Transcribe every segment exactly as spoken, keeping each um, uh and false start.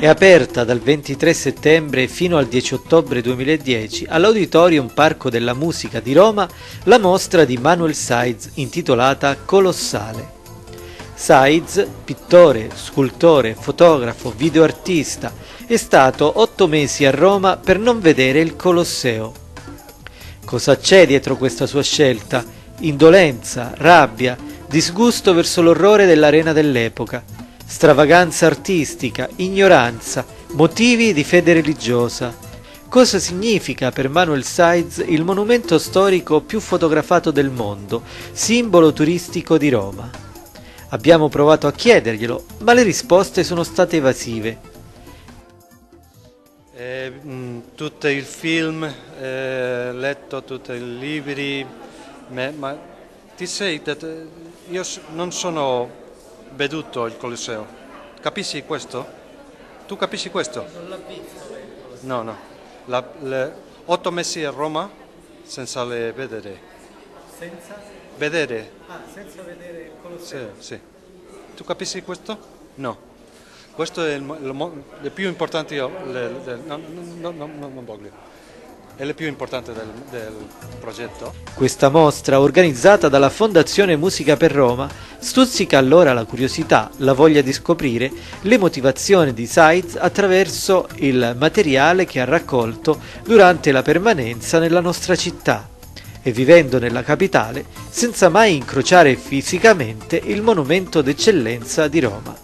è aperta dal ventitré settembre fino al dieci ottobre duemiladieci all'Auditorium Parco della Musica di Roma la mostra di Manuel Saiz intitolata Colossale. Saiz, pittore, scultore, fotografo, videoartista, è stato otto mesi a Roma per non vedere il Colosseo. Cosa c'è dietro questa sua scelta? Indolenza, rabbia, disgusto verso l'orrore dell'arena dell'epoca, stravaganza artistica, ignoranza, motivi di fede religiosa. Cosa significa per Manuel Saiz il monumento storico più fotografato del mondo, simbolo turistico di Roma? Abbiamo provato a chiederglielo, ma le risposte sono state evasive. Eh, tutto il film, eh, letto tutti i libri, ma, ma ti sei detto, io non sono veduto il Colosseo, capisci questo? Tu capisci questo? Non l'ho visto. No, no, la, le, otto mesi a Roma senza le vedere. Senza? Vedere. Ah, senza vedere il Colosseo. Sì, sì. Tu capisci questo? No. Questo è il, il, il più importante, io, le, le, no, no, no, no, non voglio. È la più importante del, del progetto. Questa mostra, organizzata dalla Fondazione Musica per Roma, stuzzica allora la curiosità, la voglia di scoprire, le motivazioni di Saiz attraverso il materiale che ha raccolto durante la permanenza nella nostra città e vivendo nella capitale senza mai incrociare fisicamente il monumento d'eccellenza di Roma.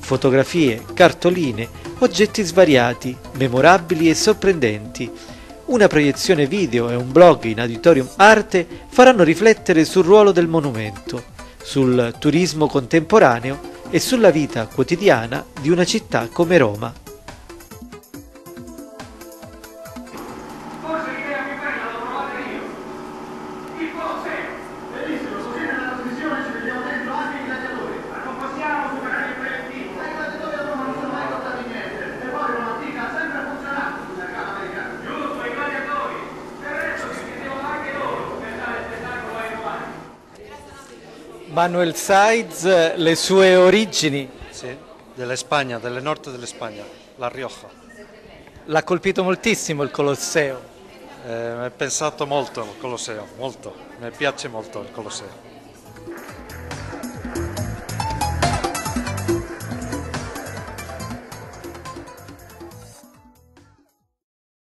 Fotografie, cartoline, oggetti svariati, memorabili e sorprendenti. Una proiezione video e un blog in Auditorium Arte faranno riflettere sul ruolo del monumento, sul turismo contemporaneo e sulla vita quotidiana di una città come Roma. Forse l'idea più bella l'ho trovata io. Il Colosseo. Bellissimo, così nella trasmissione ci vediamo dentro anche il gladiatore. Ma non possiamo superare il preventivo. Manuel Saiz, le sue origini? Sì, della Spagna, del nord della Spagna, La Rioja. L'ha colpito moltissimo il Colosseo? Eh, ho pensato molto al Colosseo, molto, mi piace molto il Colosseo.